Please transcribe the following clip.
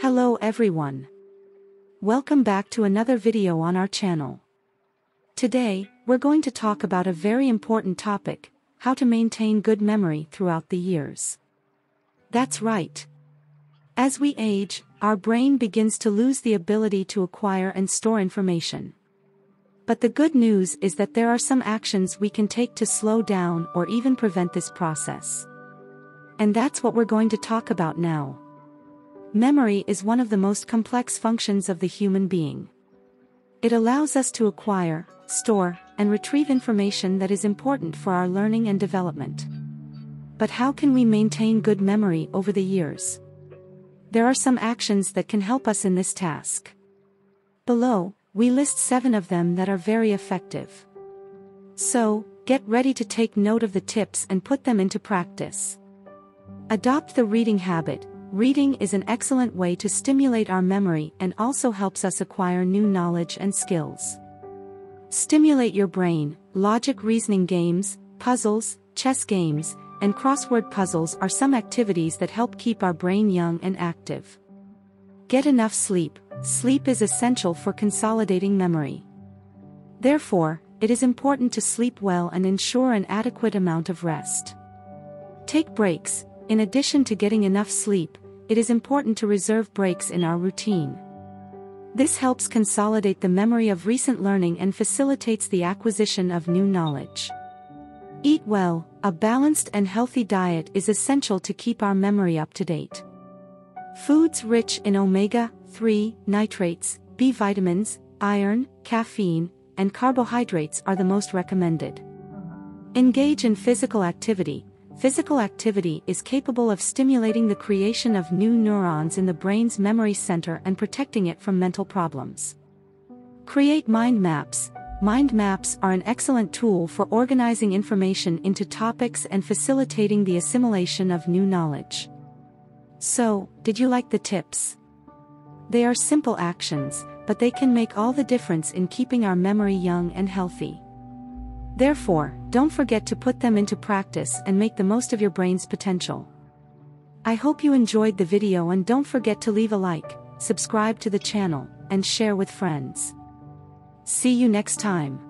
Hello everyone. Welcome back to another video on our channel. Today, we're going to talk about a very important topic, how to maintain good memory throughout the years. That's right. As we age, our brain begins to lose the ability to acquire and store information. But the good news is that there are some actions we can take to slow down or even prevent this process. And that's what we're going to talk about now. Memory is one of the most complex functions of the human being. It allows us to acquire, store, and retrieve information that is important for our learning and development. But how can we maintain good memory over the years? There are some actions that can help us in this task. Below, we list 7 of them that are very effective. So, get ready to take note of the tips and put them into practice. Adopt the reading habit. Reading is an excellent way to stimulate our memory and also helps us acquire new knowledge and skills. Stimulate your brain. Logic reasoning games, puzzles, chess games, and crossword puzzles are some activities that help keep our brain young and active. Get enough sleep. Sleep is essential for consolidating memory. Therefore, it is important to sleep well and ensure an adequate amount of rest. Take breaks. In addition to getting enough sleep, it is important to reserve breaks in our routine. This helps consolidate the memory of recent learning and facilitates the acquisition of new knowledge. Eat well. A balanced and healthy diet is essential to keep our memory up to date. Foods rich in omega-3 nitrates, B vitamins, iron, caffeine, and carbohydrates are the most recommended. Engage in physical activity. Physical activity is capable of stimulating the creation of new neurons in the brain's memory center and protecting it from mental problems. Create mind maps. Mind maps are an excellent tool for organizing information into topics and facilitating the assimilation of new knowledge. So, did you like the tips? They are simple actions, but they can make all the difference in keeping our memory young and healthy. Therefore, don't forget to put them into practice and make the most of your brain's potential. I hope you enjoyed the video, and don't forget to leave a like, subscribe to the channel, and share with friends. See you next time.